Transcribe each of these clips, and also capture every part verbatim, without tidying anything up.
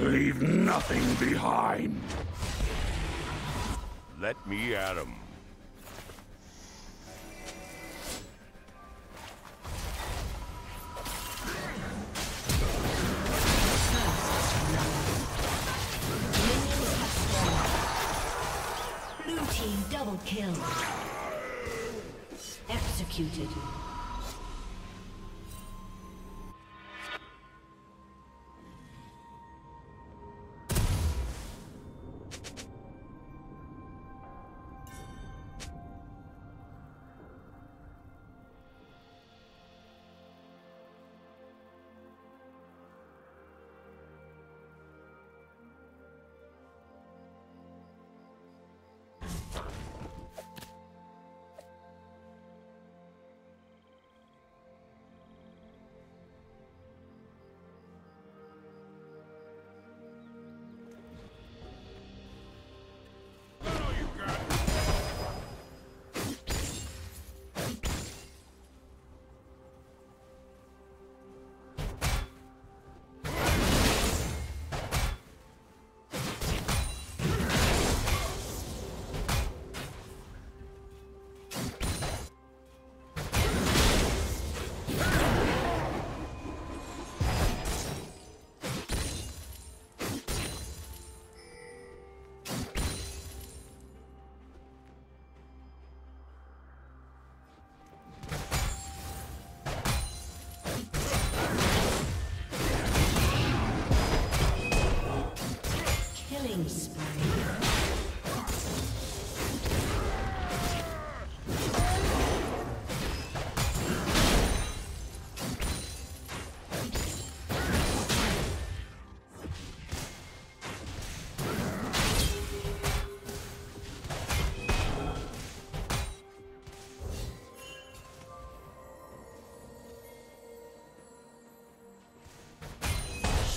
Leave nothing behind. Let me at him. Blue team double kill. Executed.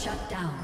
Shut down.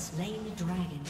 slain the dragon.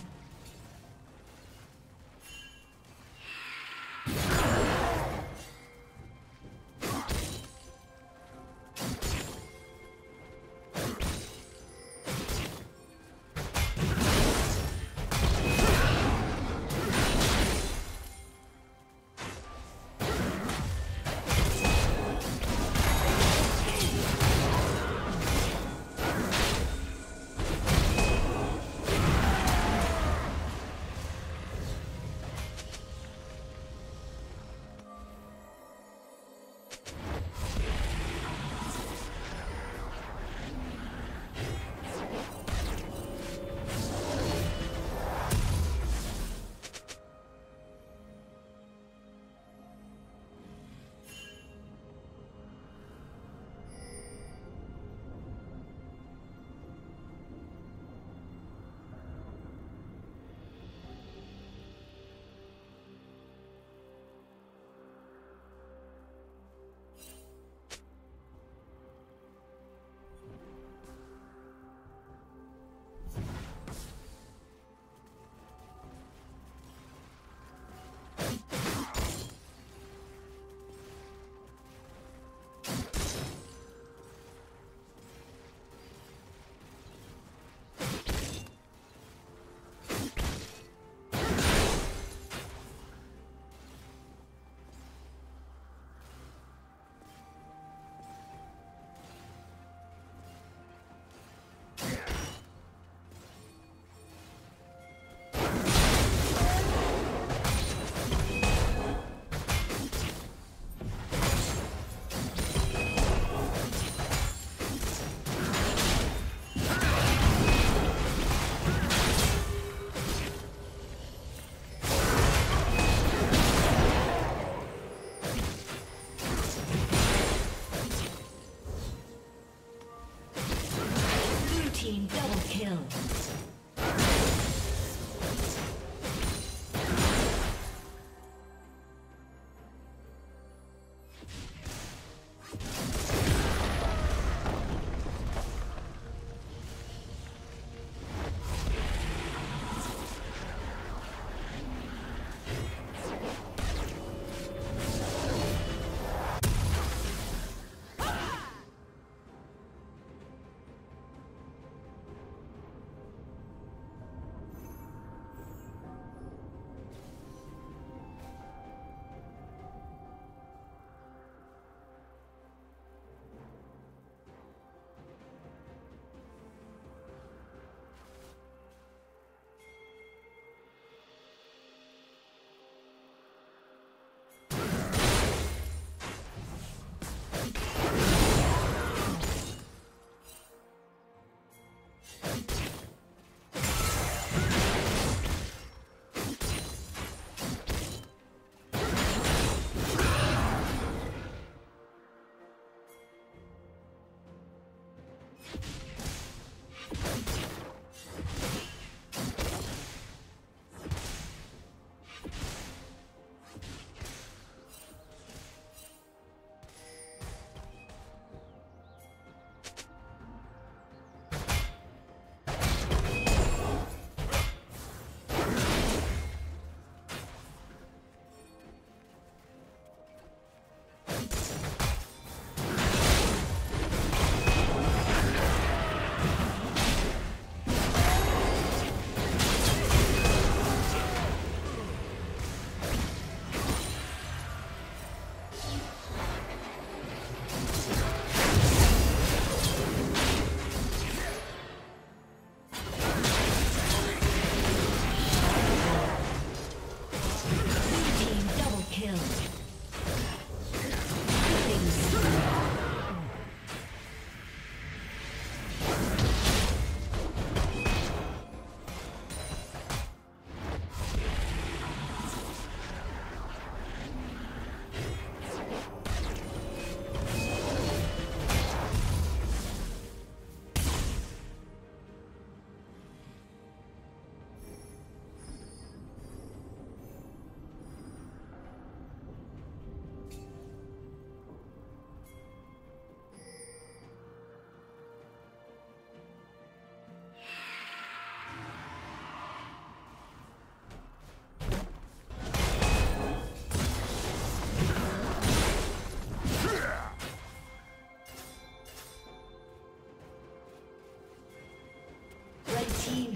team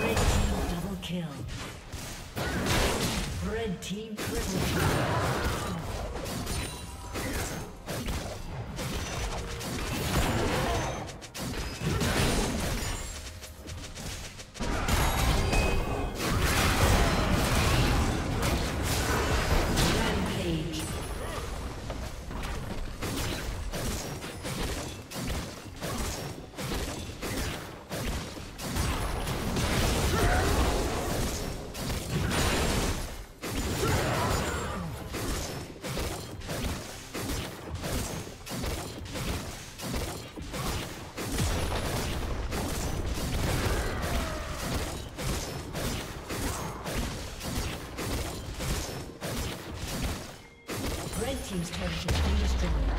Red team double kill. Red team triple kill. Team's turret has been destroyed.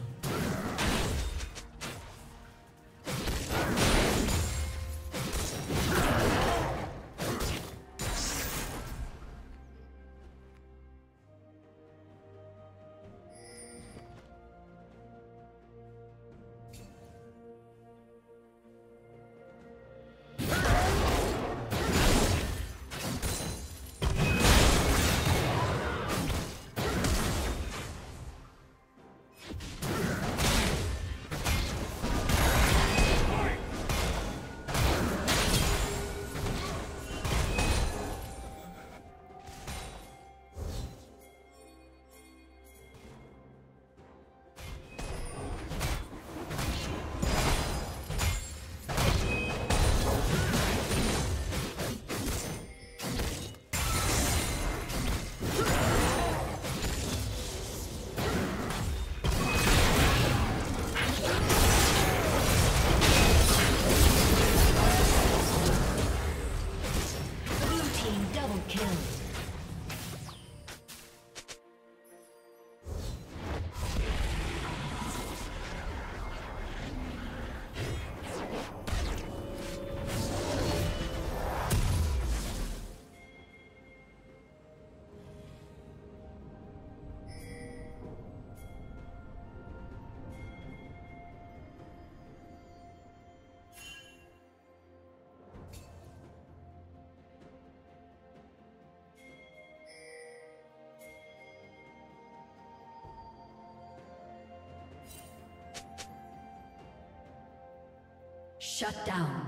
Shut down.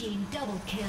Team double kill.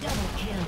double kill.